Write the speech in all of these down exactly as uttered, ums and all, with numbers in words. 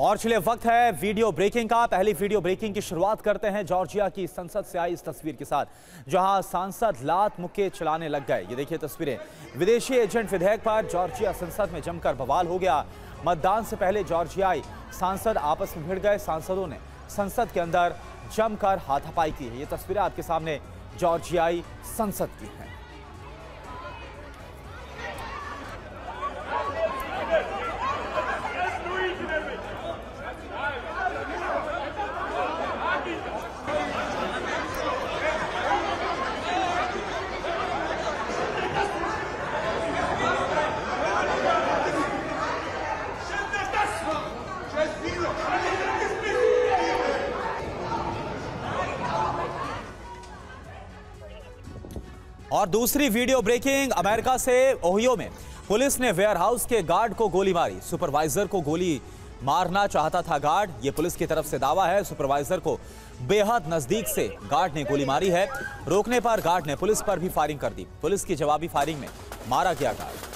और चलिए वक्त है वीडियो ब्रेकिंग का। पहली वीडियो ब्रेकिंग की शुरुआत करते हैं जॉर्जिया की संसद से आई इस तस्वीर के साथ, जहां सांसद लात मुक्के चलाने लग गए। ये देखिए तस्वीरें, विदेशी एजेंट विधेयक पर जॉर्जिया संसद में जमकर बवाल हो गया। मतदान से पहले जॉर्जियाई सांसद आपस में भिड़ गए। सांसदों ने संसद के अंदर जमकर हाथापाई की है। ये तस्वीरें आपके सामने जॉर्जियाई संसद की हैं। और दूसरी वीडियो ब्रेकिंग अमेरिका से ओहियो में पुलिस ने वेयरहाउस के गार्ड को गोली मारी। सुपरवाइजर को गोली मारना चाहता था गार्ड, ये पुलिस की तरफ से दावा है। सुपरवाइजर को बेहद नजदीक से गार्ड ने गोली मारी है। रोकने पर गार्ड ने पुलिस पर भी फायरिंग कर दी। पुलिस की जवाबी फायरिंग में मारा गया गार्ड।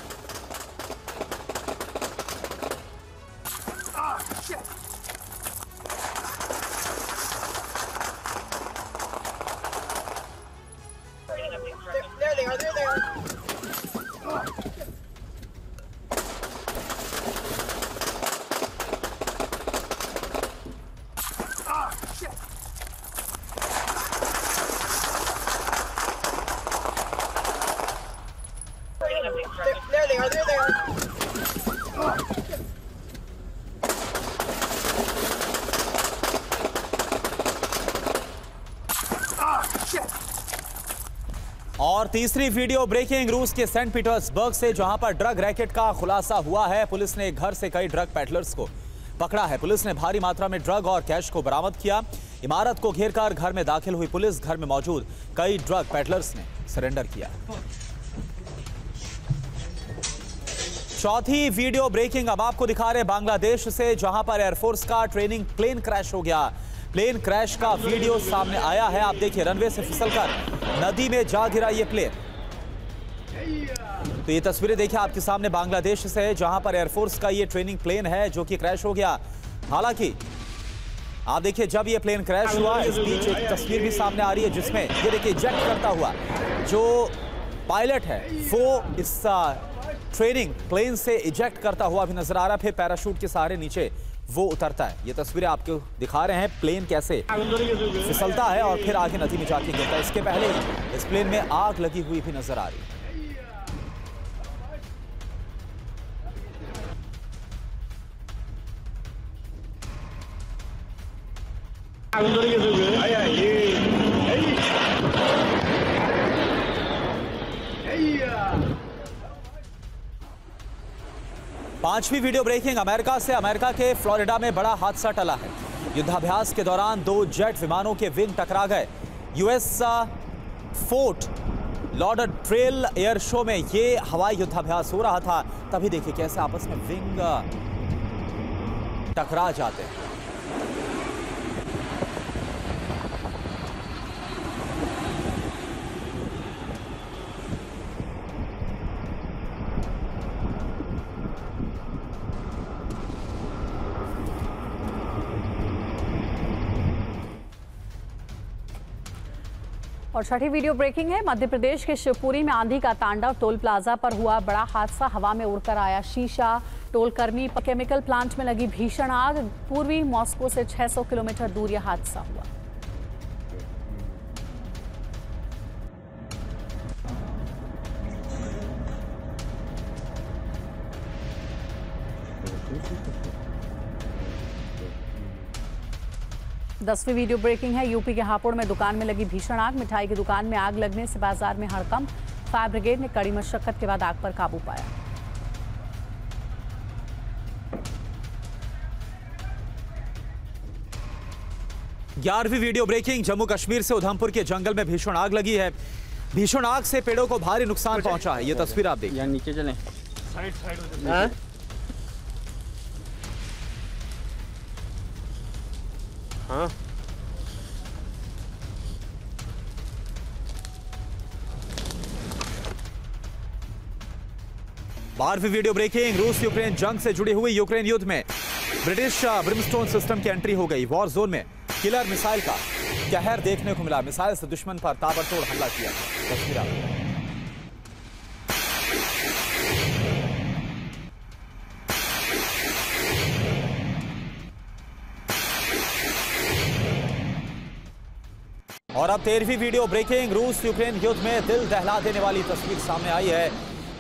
और तीसरी वीडियो ब्रेकिंग रूस के सेंट पीटर्सबर्ग से, जहां पर ड्रग रैकेट का खुलासा हुआ है। पुलिस ने घर से कई ड्रग पैडलर्स को पकड़ा है। पुलिस ने भारी मात्रा में ड्रग और कैश को बरामद किया। इमारत को घेरकर घर में दाखिल हुई पुलिस, घर में मौजूद कई ड्रग पैडलर्स ने सरेंडर किया। चौथी वीडियो ब्रेकिंग अब आपको दिखा रहे बांग्लादेश से, जहां पर एयरफोर्स का ट्रेनिंग प्लेन क्रैश हो गया। प्लेन क्रैश का वीडियो सामने आया है। आप देखिए, रनवे से फिसलकर नदी में जा गिरा ये प्लेन। तो ये तस्वीरें देखिए आपके सामने बांग्लादेश से, जहां पर एयरफोर्स का ये ट्रेनिंग प्लेन है जो कि क्रैश हो गया। हालांकि आप देखिए, जब ये प्लेन क्रैश हुआ, इस बीच एक तस्वीर भी सामने आ रही है जिसमें ये देखिए जेट करता हुआ जो पायलट है वो इस ट्रेनिंग प्लेन से इजेक्ट करता हुआ भी नजर आ रहा है। फिर पैराशूट के सहारे नीचे वो उतरता है। ये तस्वीरें आपको दिखा रहे हैं, प्लेन कैसे फिसलता है और फिर आगे नदी में जाके गिरता है। इसके पहले इस प्लेन में आग लगी हुई भी नजर आ रही है। पांचवी वीडियो ब्रेकिंग अमेरिका से, अमेरिका के फ्लोरिडा में बड़ा हादसा टला है। युद्धाभ्यास के दौरान दो जेट विमानों के विंग टकरा गए। US Fort Lauderdale air show में ये हवाई युद्धाभ्यास हो रहा था। तभी देखिए कैसे आपस में विंग टकरा जाते हैं। और छठी वीडियो ब्रेकिंग है, मध्य प्रदेश के शिवपुरी में आंधी का तांडव। टोल प्लाजा पर हुआ बड़ा हादसा, हवा में उड़कर आया शीशा। टोल कर्मी पर केमिकल प्लांट में लगी भीषण आग। पूर्वी मॉस्को से छह सौ किलोमीटर दूर यह हादसा हुआ। दसवीं वीडियो ब्रेकिंग है, यूपी के हापुड़ में दुकान में लगी भीषण आग। मिठाई की दुकान में आग लगने से बाजार में हड़कंप। फायर ब्रिगेड ने कड़ी मशक्कत के बाद आग पर काबू पाया। ग्यारहवीं वीडियो ब्रेकिंग जम्मू कश्मीर से, उधमपुर के जंगल में भीषण आग लगी है। भीषण आग से पेड़ों को भारी नुकसान पहुंचा है। ये तस्वीर आप देखिए। नीचे चलें, साइड साइड। हाँ, बारहवीं वीडियो ब्रेकिंग रूस यूक्रेन जंग से जुड़ी हुई। यूक्रेन युद्ध में ब्रिटिश ब्रिमस्टोन सिस्टम की एंट्री हो गई वॉर जोन में। किलर मिसाइल का कहर देखने को मिला। मिसाइल से दुश्मन पर ताबड़तोड़ हमला किया। तस्वीर और अब तेरहवीं वीडियो ब्रेकिंग। रूस यूक्रेन युद्ध में दिल दहला देने वाली तस्वीर सामने आई है।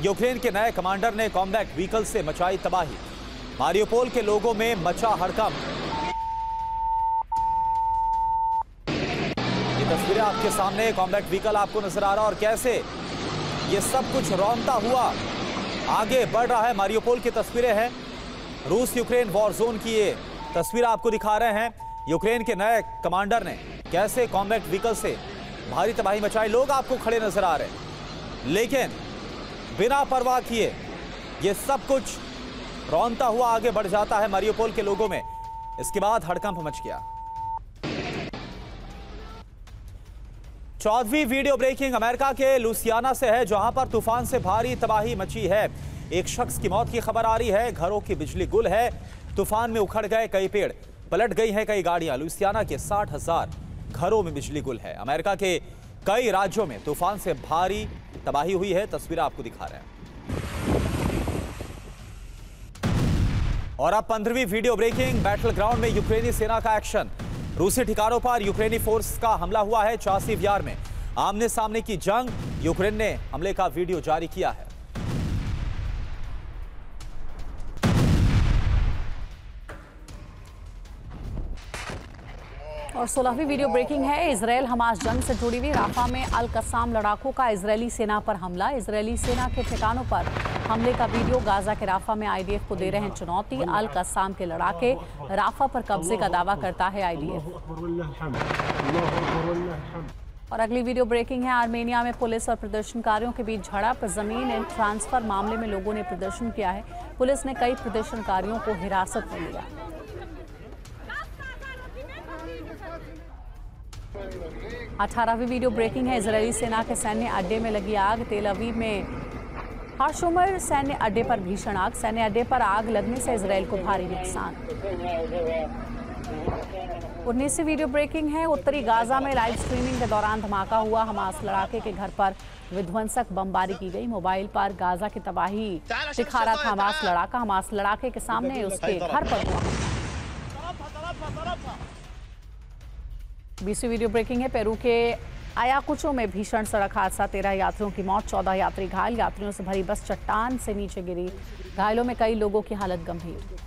यूक्रेन के नए कमांडर ने कॉम्बैट व्हीकल से मचाई तबाही। मारियोपोल के लोगों में मचा हड़कंप। ये तस्वीरें आपके सामने, कॉम्बैट व्हीकल आपको नजर आ रहा और कैसे ये सब कुछ रौंदता हुआ आगे बढ़ रहा है। मारियोपोल की तस्वीरें हैं। रूस यूक्रेन वॉर जोन की ये तस्वीर आपको दिखा रहे हैं। यूक्रेन के नए कमांडर ने कैसे कॉम्बैट व्हीकल से भारी तबाही मचाई। लोग आपको खड़े नजर आ रहे हैं, लेकिन बिना परवाह किए ये सब कुछ रौंदता हुआ आगे बढ़ जाता है। मारियोपोल के लोगों में इसके बाद हड़कंप मच गया। चौदहवीं वीडियो ब्रेकिंग अमेरिका के लुसियाना से है, जहां पर तूफान से भारी तबाही मची है। एक शख्स की मौत की खबर आ रही है। घरों की बिजली गुल है। तूफान में उखड़ गए कई पेड़, पलट गई हैं कई गाड़ियां। लुसियाना के साठ हजार घरों में बिजली गुल है। अमेरिका के कई राज्यों में तूफान से भारी तबाही हुई है। तस्वीरें आपको दिखा रहे हैं। और अब पंद्रहवीं वीडियो ब्रेकिंग। बैटल ग्राउंड में यूक्रेनी सेना का एक्शन। रूसी ठिकानों पर यूक्रेनी फोर्स का हमला हुआ है। चासीव यार में आमने सामने की जंग। यूक्रेन ने हमले का वीडियो जारी किया है। और सोलहवीं वीडियो ब्रेकिंग है इजराइल हमास जंग से जुड़ी हुई। राफा में अल कस्साम लड़ाकों का इजरायली सेना पर हमला। इजरायली सेना के ठिकानों पर हमले का वीडियो। गाजा के राफा में आईडीएफ को दे रहे हैं चुनौती। अल कस्साम के लड़ाके राफा पर कब्जे का दावा करता है आईडीएफ। और अगली वीडियो ब्रेकिंग है आर्मेनिया में पुलिस और प्रदर्शनकारियों के बीच झड़प। जमीन एंड ट्रांसफर मामले में लोगों ने प्रदर्शन किया है। पुलिस ने कई प्रदर्शनकारियों को हिरासत में लिया। अठारहवीं वीडियो ब्रेकिंग है इजरायली सेना के सैन्य अड्डे में लगी आग। तेल अवीव में हर शोमर सैन्य अड्डे पर भीषण आग। सैन्य अड्डे पर आग लगने से इजरायल को भारी नुकसान। उन्नीसवीं वीडियो ब्रेकिंग है उत्तरी गाजा में लाइव स्ट्रीमिंग के दौरान धमाका हुआ। हमास लड़ाके के घर पर विध्वंसक बमबारी की गई। मोबाइल पर गाजा की तबाही दिखा रहा था हमास लड़ाका। हमास लड़ाके के सामने उसके घर पर हुआ। बीसवीं वीडियो ब्रेकिंग है पेरू के आयाकुचो में भीषण सड़क हादसा। तेरह यात्रियों की मौत, चौदह यात्री घायल। यात्रियों से भरी बस चट्टान से नीचे गिरी। घायलों में कई लोगों की हालत गंभीर।